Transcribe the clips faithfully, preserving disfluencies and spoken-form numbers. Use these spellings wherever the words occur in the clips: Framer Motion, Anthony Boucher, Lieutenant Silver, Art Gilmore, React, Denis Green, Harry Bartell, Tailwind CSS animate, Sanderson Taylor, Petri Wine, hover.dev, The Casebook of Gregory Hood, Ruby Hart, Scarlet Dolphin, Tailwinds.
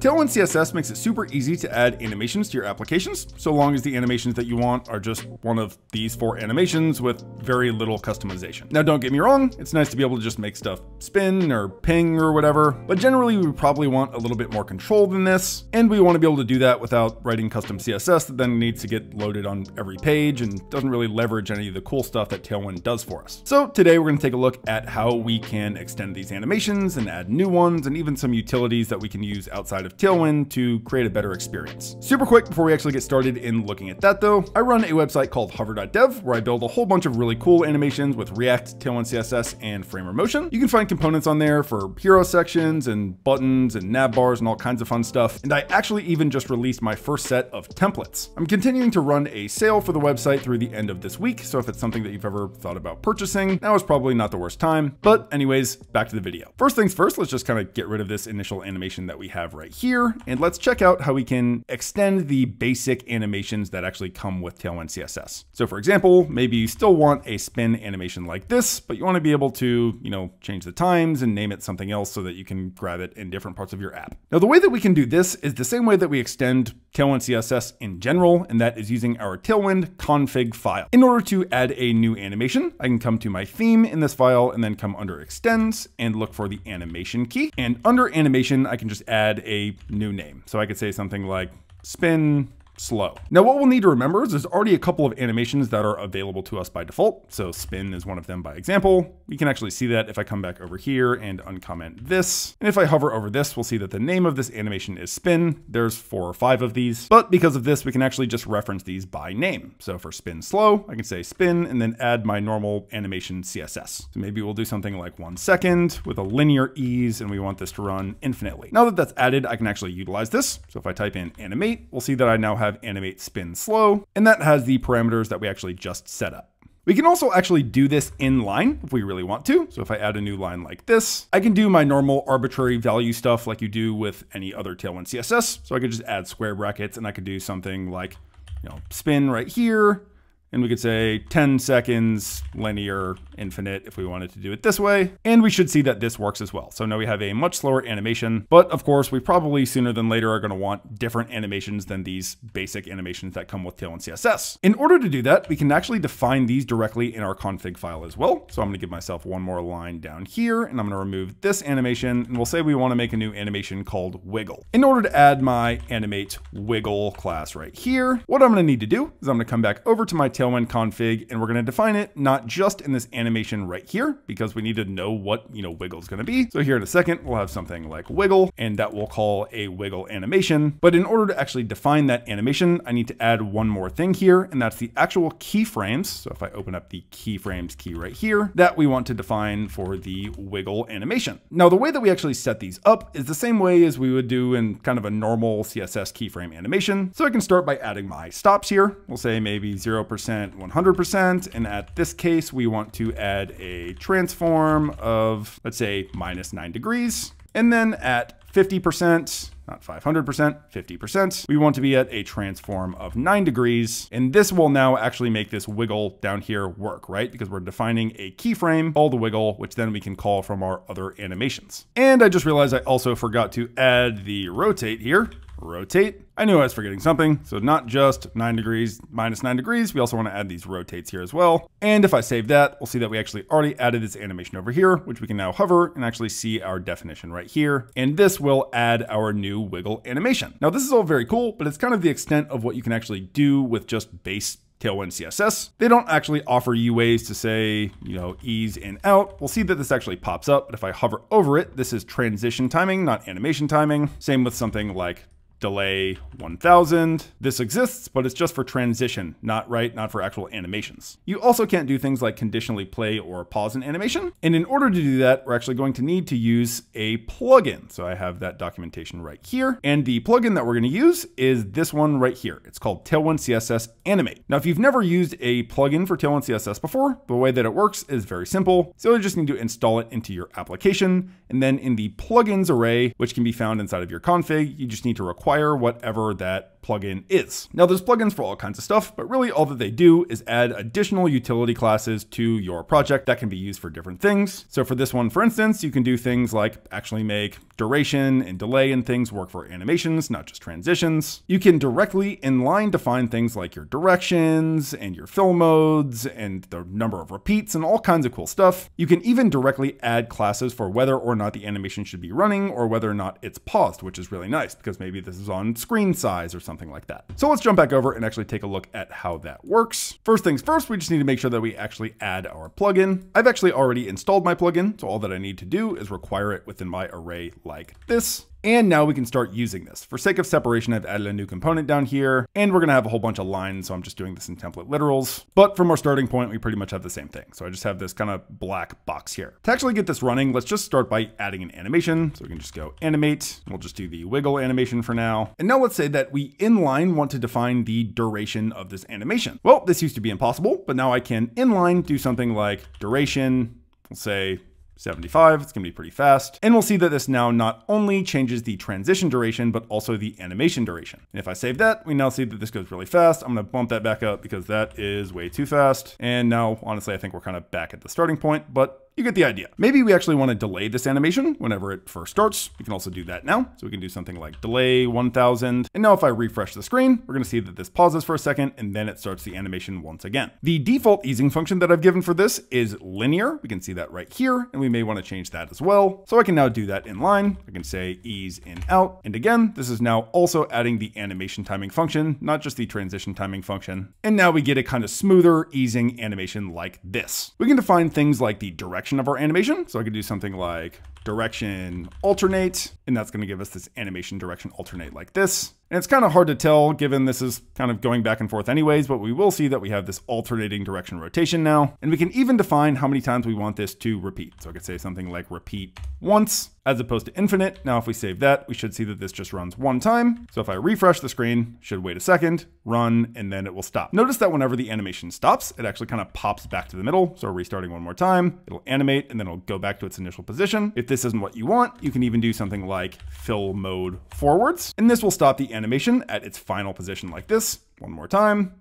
Tailwind C S S makes it super easy to add animations to your applications, so long as the animations that you want are just one of these four animations with very little customization. Now, don't get me wrong, it's nice to be able to just make stuff spin or ping or whatever, but generally we probably want a little bit more control than this, and we want to be able to do that without writing custom C S S that then needs to get loaded on every page and doesn't really leverage any of the cool stuff that Tailwind does for us. So today we're going to take a look at how we can extend these animations and add new ones and even some utilities that we can use outside of Tailwind to create a better experience. Super quick before we actually get started in looking at that though, I run a website called hover dot dev where I build a whole bunch of really cool animations with React, Tailwind C S S, and Framer Motion. You can find components on there for hero sections and buttons and nav bars and all kinds of fun stuff. And I actually even just released my first set of templates. I'm continuing to run a sale for the website through the end of this week. So if it's something that you've ever thought about purchasing, now is probably not the worst time. But anyways, back to the video. First things first, let's just kind of get rid of this initial animation that we have right here. here and let's check out how we can extend the basic animations that actually come with Tailwind C S S. So for example, maybe you still want a spin animation like this, but you want to be able to, you know, change the times and name it something else so that you can grab it in different parts of your app. Now, the way that we can do this is the same way that we extend Tailwind C S S in general, and that is using our Tailwind config file. In order to add a new animation, I can come to my theme in this file and then come under extends and look for the animation key. And under animation, I can just add a new name. So I could say something like spin slow. Now what we'll need to remember is there's already a couple of animations that are available to us by default. So spin is one of them by example. You can actually see that if I come back over here and uncomment this. And if I hover over this, we'll see that the name of this animation is spin. There's four or five of these, but because of this, we can actually just reference these by name. So for spin slow, I can say spin and then add my normal animation C S S. So maybe we'll do something like one second with a linear ease, and we want this to run infinitely. Now that that's added, I can actually utilize this. So if I type in animate, we'll see that I now have animate spin slow, and that has the parameters that we actually just set up. We can also actually do this in line if we really want to. So if I add a new line like this, I can do my normal arbitrary value stuff like you do with any other Tailwind C S S. So I could just add square brackets and I could do something like, you know, spin right here. And we could say ten seconds, linear, infinite, if we wanted to do it this way. And we should see that this works as well. So now we have a much slower animation, but of course we probably sooner than later are gonna want different animations than these basic animations that come with Tailwind C S S. In order to do that, we can actually define these directly in our config file as well. So I'm gonna give myself one more line down here and I'm gonna remove this animation. And we'll say we wanna make a new animation called wiggle. In order to add my animate wiggle class right here, what I'm gonna need to do is I'm gonna come back over to my Tailwind config, and we're going to define it not just in this animation right here, because we need to know what, you know, wiggle is going to be. So here in a second, we'll have something like wiggle, and that we'll call a wiggle animation. But in order to actually define that animation, I need to add one more thing here, and that's the actual keyframes. So if I open up the keyframes key right here, that we want to define for the wiggle animation. Now, the way that we actually set these up is the same way as we would do in kind of a normal C S S keyframe animation. So I can start by adding my stops here. We'll say maybe zero percent. one hundred percent, and at this case, we want to add a transform of, let's say, minus nine degrees. And then at fifty percent, not five hundred percent, fifty percent, we want to be at a transform of nine degrees. And this will now actually make this wiggle down here work, right? Because we're defining a keyframe, call the wiggle, which then we can call from our other animations. And I just realized I also forgot to add the rotate here. Rotate. I knew I was forgetting something. So not just nine degrees, minus nine degrees. We also want to add these rotates here as well. And if I save that, we'll see that we actually already added this animation over here, which we can now hover and actually see our definition right here. And this will add our new wiggle animation. Now this is all very cool, but it's kind of the extent of what you can actually do with just base Tailwind C S S. They don't actually offer you ways to say, you know, ease in out. We'll see that this actually pops up, but if I hover over it, this is transition timing, not animation timing. Same with something like delay one thousand. This exists, but it's just for transition, not right, not for actual animations. You also can't do things like conditionally play or pause an animation. And in order to do that, we're actually going to need to use a plugin. So I have that documentation right here. And the plugin that we're going to use is this one right here. It's called Tailwind C S S Animate. Now, if you've never used a plugin for Tailwind C S S before, the way that it works is very simple. So you just need to install it into your application. And then in the plugins array, which can be found inside of your config, you just need to require whatever that plugin is. Now there's plugins for all kinds of stuff, but really all that they do is add additional utility classes to your project that can be used for different things. So for this one, for instance, you can do things like actually make duration and delay and things work for animations, not just transitions. You can directly inline define things like your directions and your fill modes and the number of repeats and all kinds of cool stuff. You can even directly add classes for whether or not the animation should be running or whether or not it's paused, which is really nice because maybe this is on screen size or something like that. So let's jump back over and actually take a look at how that works. First things first, we just need to make sure that we actually add our plugin. I've actually already installed my plugin, so all that I need to do is require it within my array like this. And now we can start using this. For sake of separation, I've added a new component down here, and we're gonna have a whole bunch of lines, so I'm just doing this in template literals. But from our starting point, we pretty much have the same thing. So I just have this kind of black box here. To actually get this running, let's just start by adding an animation. So we can just go animate. We'll just do the wiggle animation for now. And now let's say that we inline want to define the duration of this animation. Well, this used to be impossible, but now I can inline do something like duration, we'll say, seventy-five, it's gonna be pretty fast. And we'll see that this now not only changes the transition duration, but also the animation duration. And if I save that, we now see that this goes really fast. I'm gonna bump that back up because that is way too fast. And now, honestly, I think we're kind of back at the starting point, but you get the idea. Maybe we actually want to delay this animation whenever it first starts. We can also do that now. So we can do something like delay one thousand. And now if I refresh the screen, we're going to see that this pauses for a second and then it starts the animation once again. The default easing function that I've given for this is linear. We can see that right here, and we may want to change that as well. So I can now do that in line. I can say ease in out. And again, this is now also adding the animation timing function, not just the transition timing function. And now we get a kind of smoother easing animation like this. We can define things like the direction of our animation. So I could do something like direction alternate, and that's going to give us this animation direction alternate like this. And it's kind of hard to tell given this is kind of going back and forth anyways, but we will see that we have this alternating direction rotation now. And we can even define how many times we want this to repeat. So I could say something like repeat once as opposed to infinite. Now, if we save that, we should see that this just runs one time. So if I refresh the screen, should wait a second, run, and then it will stop. Notice that whenever the animation stops, it actually kind of pops back to the middle. So restarting one more time, it'll animate and then it'll go back to its initial position. If this isn't what you want, you can even do something like fill mode forwards, and this will stop the animation at its final position like this. One more time.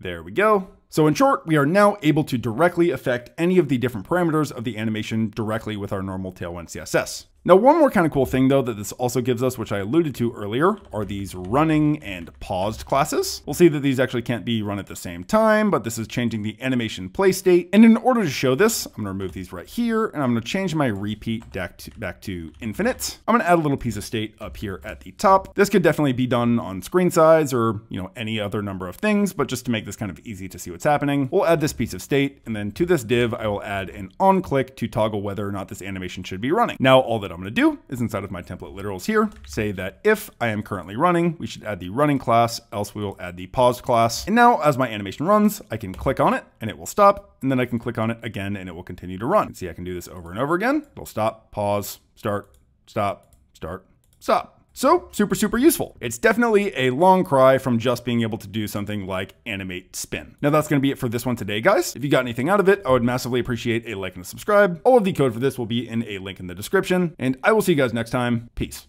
There we go. So in short, we are now able to directly affect any of the different parameters of the animation directly with our normal Tailwind C S S. Now, one more kind of cool thing though that this also gives us, which I alluded to earlier, are these running and paused classes. We'll see that these actually can't be run at the same time, but this is changing the animation play state. And in order to show this, I'm gonna remove these right here, and I'm gonna change my repeat back to, back to infinite. I'm gonna add a little piece of state up here at the top. This could definitely be done on screen size or, you know, any other number of things, but just to make this kind of easy to see what's happening, we'll add this piece of state. And then to this div, I will add an on click to toggle whether or not this animation should be running. Now, all that I'm going to do is inside of my template literals here, say that if I am currently running, we should add the running class, else we will add the paused class. And now as my animation runs, I can click on it and it will stop. And then I can click on it again and it will continue to run. See, I can do this over and over again. It'll stop, pause, start, stop, start, stop. So super, super useful. It's definitely a long cry from just being able to do something like animate spin. Now that's gonna be it for this one today, guys. If you got anything out of it, I would massively appreciate a like and a subscribe. All of the code for this will be in a link in the description, and I will see you guys next time. Peace.